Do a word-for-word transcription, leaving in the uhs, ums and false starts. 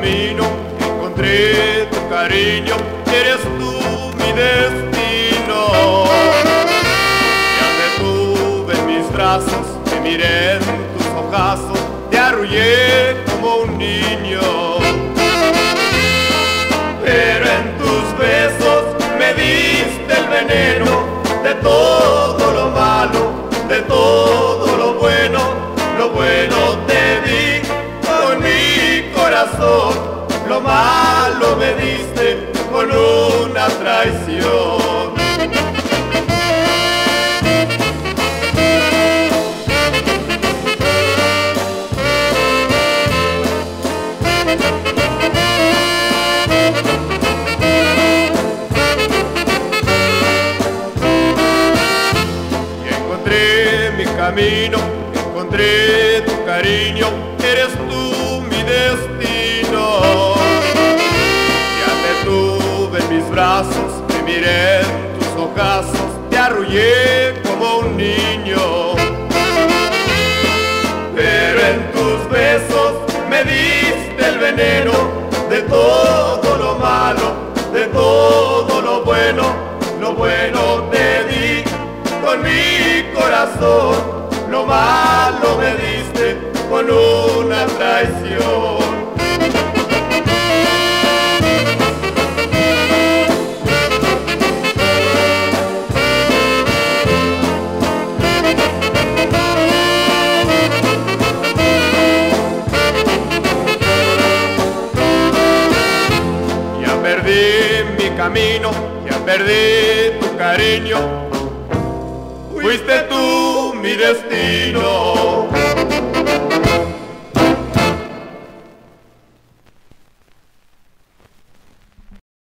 camino, encontré tu cariño, eres tú mi destino. Ya te tuve en mis brazos, te miré en tus ojazos, te arrullé como un niño. Pero en tus besos me diste el veneno de todo lo malo, de todo lo bueno, lo bueno te di con mi corazón, lo malo me diste con una traición. Camino, encontré tu cariño, eres tú mi destino. Ya te tuve en mis brazos, te miré en tus ojazos, te arrullé como un niño. Pero en tus besos me diste el veneno de todo lo malo, de todo lo bueno, lo bueno te di con mi corazón. Lo malo me diste con una traición. Ya perdí mi camino, ya perdí tu cariño, fuiste tú mi destino.